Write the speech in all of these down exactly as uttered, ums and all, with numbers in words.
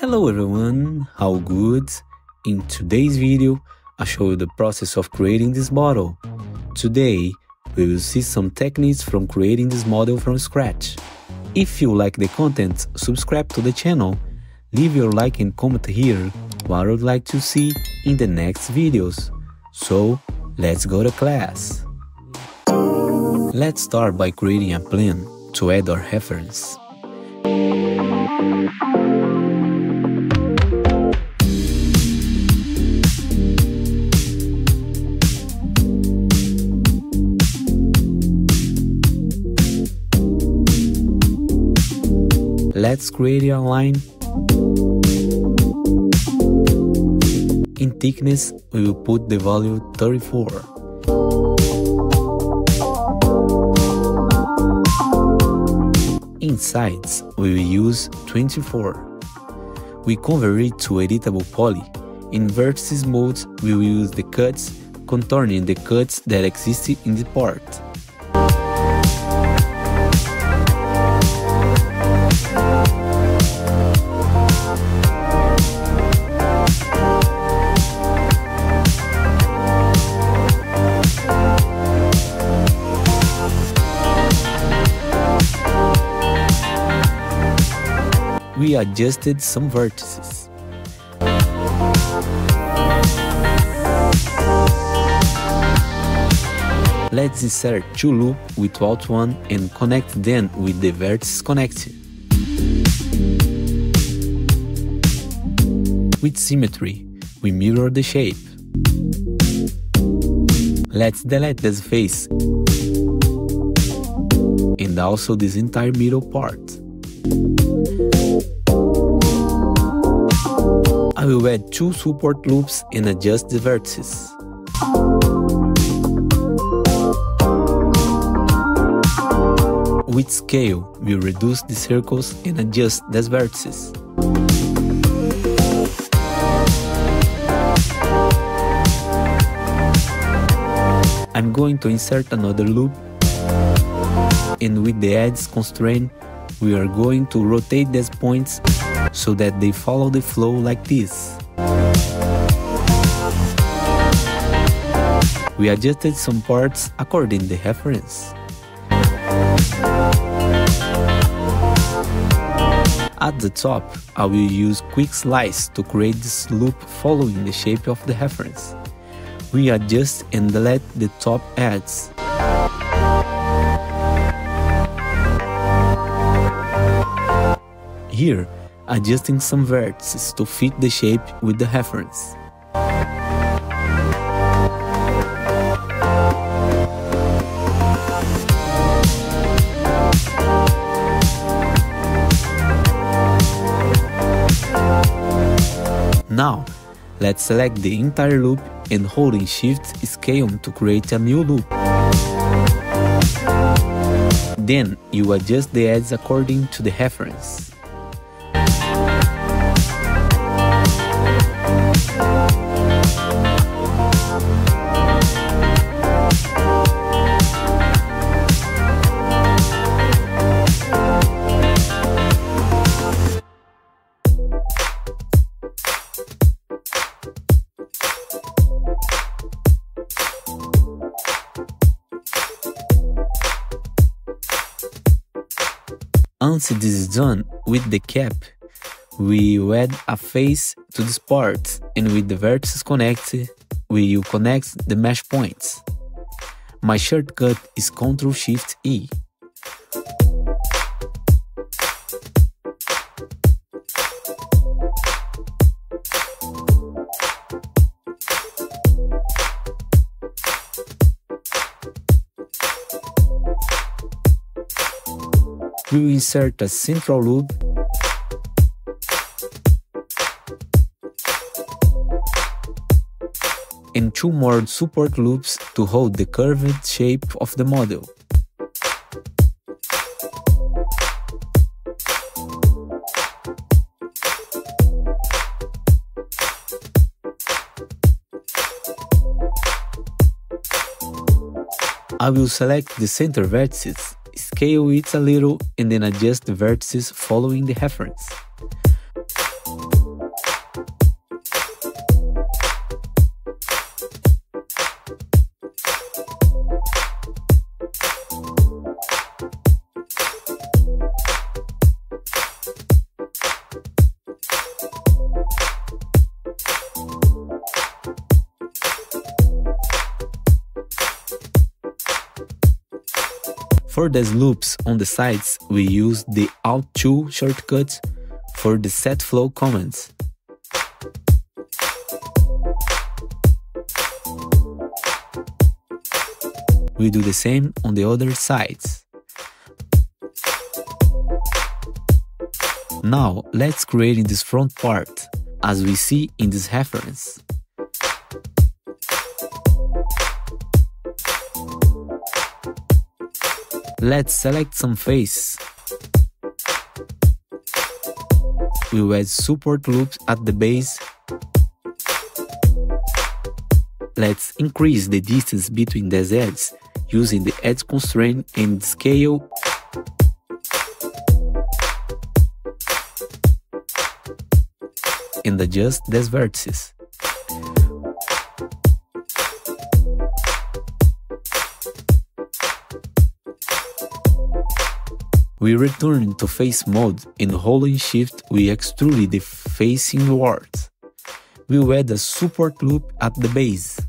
Hello everyone, how good? In today's video, I show you the process of creating this model. Today, we will see some techniques from creating this model from scratch. If you like the content, subscribe to the channel, leave your like and comment here what I would like to see in the next videos. So, let's go to class. Let's start by creating a plan to add our reference. Let's create a line. In thickness, we will put the value thirty-four. In sides, we will use twenty-four. We convert it to editable poly. In vertices mode, we will use the cuts, contouring the cuts that exist in the part. We adjusted some vertices. Let's insert two loops without one and connect them with the vertices connected. With symmetry, we mirror the shape. Let's delete this face and also this entire middle part. I will add two support loops and adjust the vertices. With scale, we reduce the circles and adjust the vertices. I'm going to insert another loop, and with the edges constraint, we are going to rotate these points so that they follow the flow like this. We adjusted some parts according to the reference. At the top, I will use quick slice to create this loop following the shape of the reference. We adjust and delete the top edges. Here, adjusting some vertices to fit the shape with the reference. Now, let's select the entire loop and holding Shift scale to create a new loop. Then, you adjust the edges according to the reference. Once this is done, with the cap, we will add a face to this part, and with the vertices connected, we will connect the mesh points. My shortcut is control shift E. We will insert a central loop and two more support loops to hold the curved shape of the model. I will select the center vertices, scale it a little, and then adjust the vertices following the reference. For these loops on the sides, we use the Alt two shortcut for the set flow commands. We do the same on the other sides. Now let's create this front part, as we see in this reference. Let's select some face. We'll add support loops at the base. Let's increase the distance between these edges using the edge constraint and scale. And adjust these vertices. We return to face mode and holding shift we extrude the face inward. We will add a support loop at the base.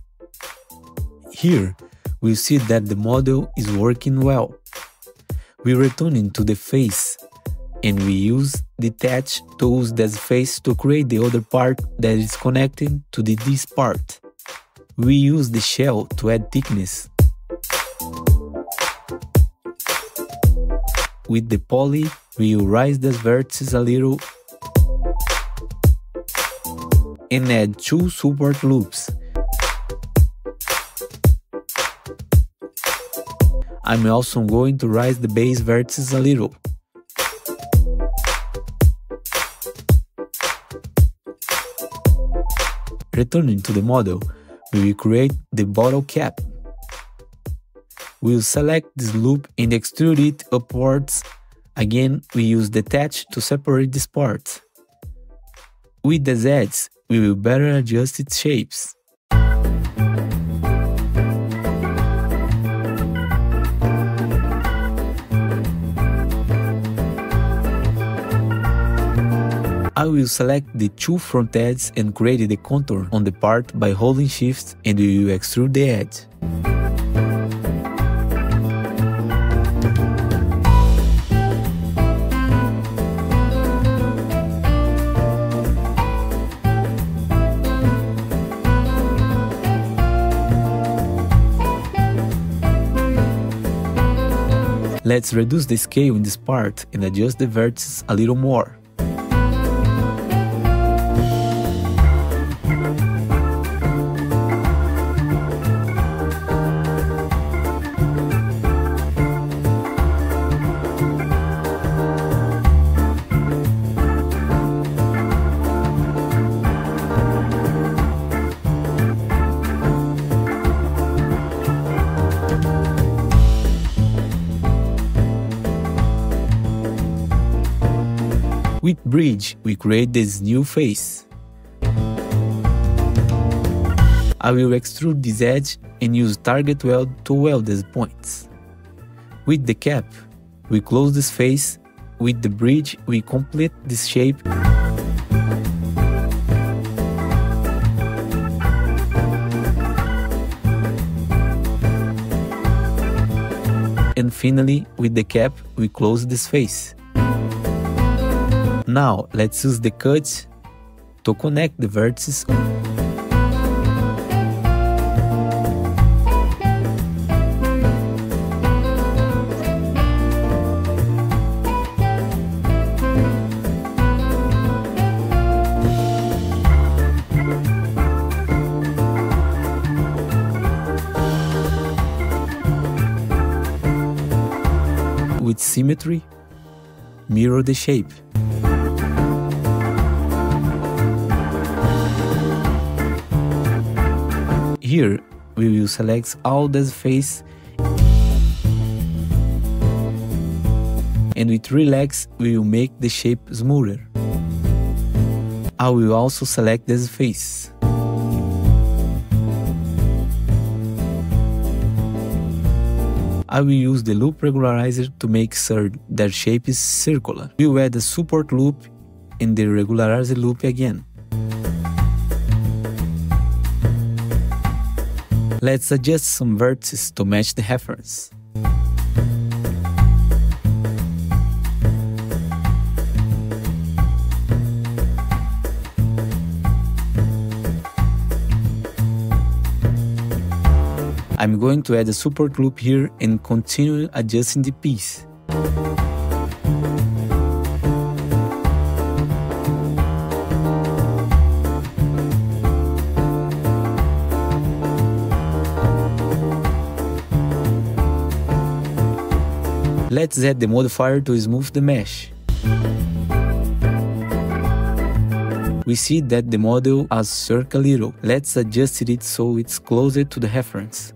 Here, we see that the model is working well. We return to the face and we use detach tools this face to create the other part that is connected to the, this part. We use the shell to add thickness. With the poly, we will raise these vertices a little and add two support loops. I'm also going to raise the base vertices a little. Returning to the model, we will create the bottle cap. We'll select this loop and extrude it upwards. Again, we use detach to separate this part. With these edges, we will better adjust its shapes. I will select the two front edges and create the contour on the part by holding shift and we will extrude the edge. Let's reduce the scale in this part and adjust the vertices a little more. With bridge, we create this new face. I will extrude this edge and use target weld to weld these points. With the cap, we close this face. With the bridge, we complete this shape. And finally, with the cap, we close this face. Now, let's use the cuts to connect the vertices. With symmetry, mirror the shape. Here, we will select all these faces and with relax, we will make the shape smoother. I will also select this face. I will use the loop regularizer to make sure their shape is circular. We will add a support loop and the regularizer loop again. Let's adjust some vertices to match the reference. I'm going to add a support loop here and continue adjusting the piece. Let's add the modifier to smooth the mesh. We see that the model has circled a little. Let's adjust it so it's closer to the reference.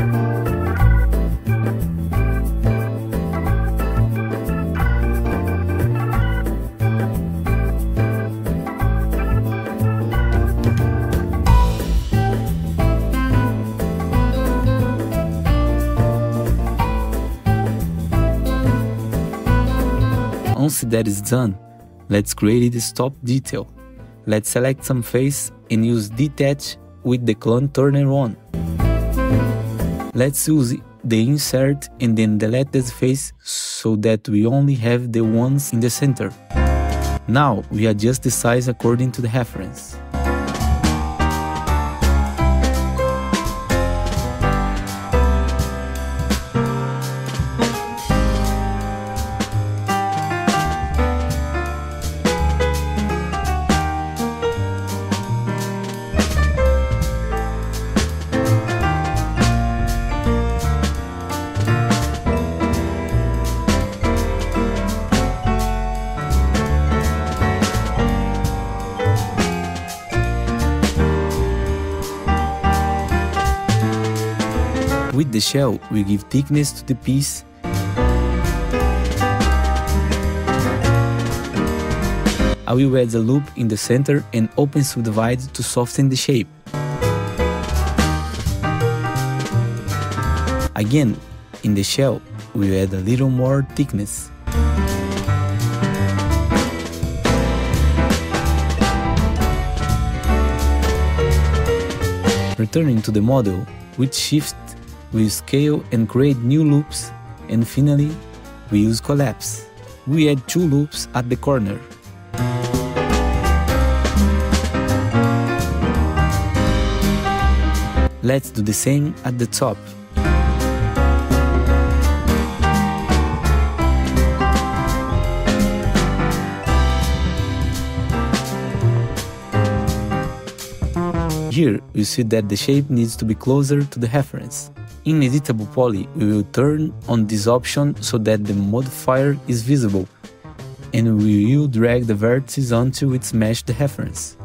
Once that is done, let's create the stop detail. Let's select some face and use detach with the clone turner on. Let's use the insert and then delete this face so that we only have the ones in the center. Now we adjust the size according to the reference. With the shell, we give thickness to the piece. I will add a loop in the center and open subdivide to soften the shape. Again, in the shell, we add a little more thickness. Returning to the model, with shift, we scale and create new loops, and finally, we use collapse. We add two loops at the corner. Let's do the same at the top. Here, you see that the shape needs to be closer to the reference. In editable poly, we will turn on this option so that the modifier is visible, and we will drag the vertices until it matches the reference.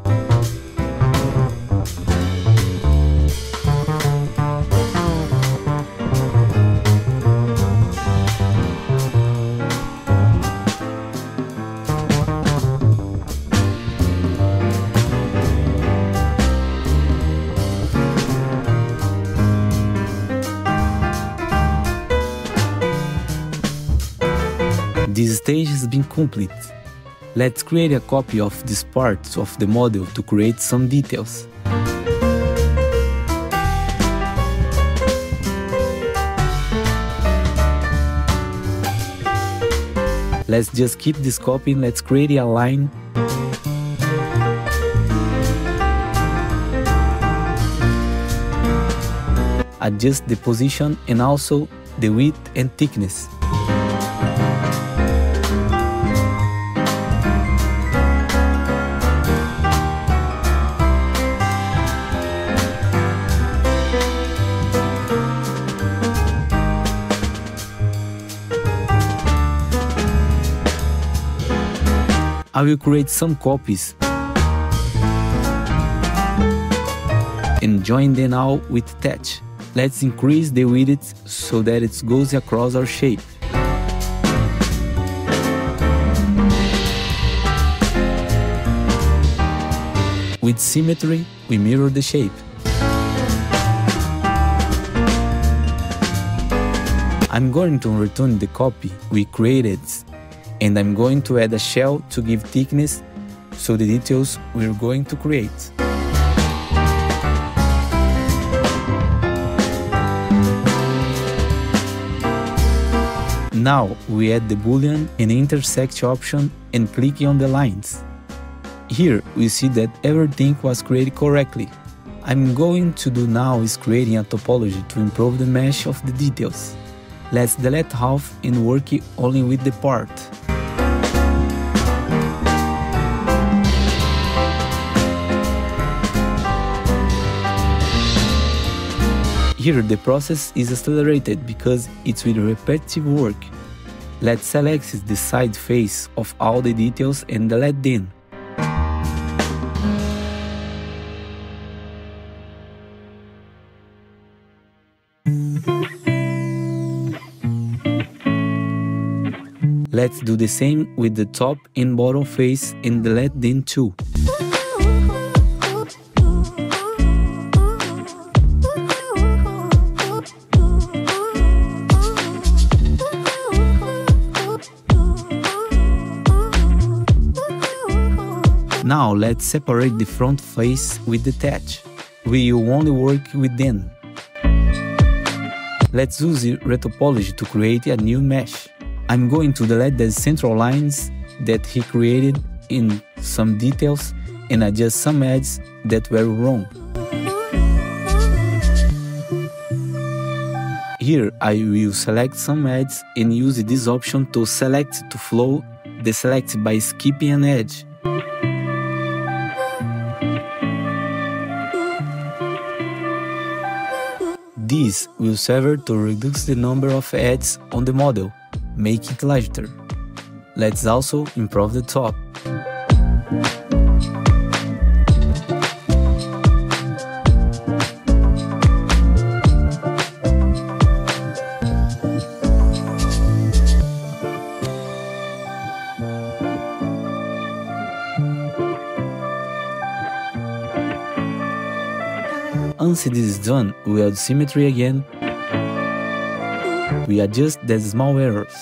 This stage has been complete. Let's create a copy of this part of the model to create some details. Let's just keep this copy and let's create a line. Adjust the position and also the width and thickness. I will create some copies and join them all with attach. Let's increase the width so that it goes across our shape. With symmetry, we mirror the shape. I'm going to return the copy we created, and I'm going to add a shell to give thickness, so the details we're going to create. Now we add the boolean and intersect option and click on the lines. Here we see that everything was created correctly. I'm going to do now is creating a topology to improve the mesh of the details. Let's delete half and work only with the part. Here the process is accelerated because it's with repetitive work. Let's select the side face of all the details and delete them. Let's do the same with the top and bottom face and delete them too. Now let's separate the front face with the touch. We will only work with them. Let's use the retopology to create a new mesh. I'm going to delete the central lines that he created in some details and adjust some edges that were wrong. Here I will select some edges and use this option to select to flow the select by skipping an edge. This will serve to reduce the number of edges on the model. Make it lighter. Let's also improve the top. Once it is done, we add symmetry again. We adjust the small errors.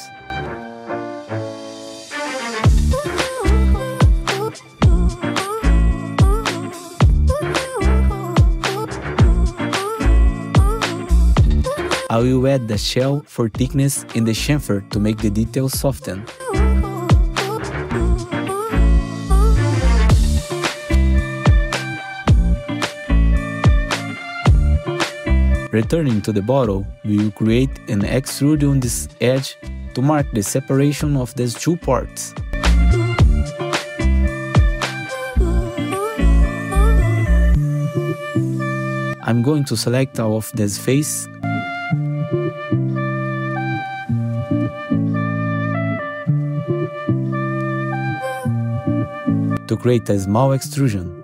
I will add the shell for thickness and the chamfer to make the details soften. Returning to the bottle, we will create an extrude on this edge to mark the separation of these two parts. I'm going to select all of this face. To create a small extrusion.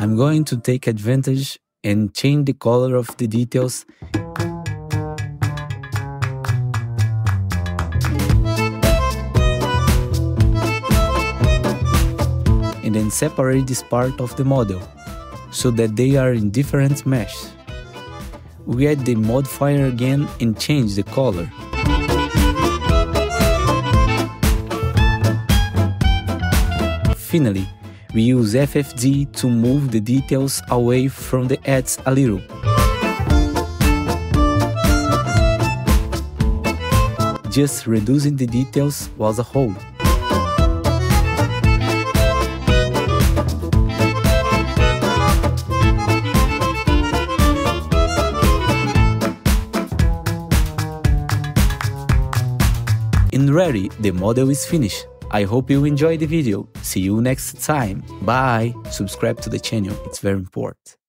I'm going to take advantage and change the color of the details. And then separate this part of the model, so that they are in different meshes. We add the modifier again and change the color. Finally, we use F F D to move the details away from the edges a little. Just reducing the details was a whole. And ready, the model is finished. I hope you enjoyed the video. See you next time. Bye. Subscribe to the channel. It's very important.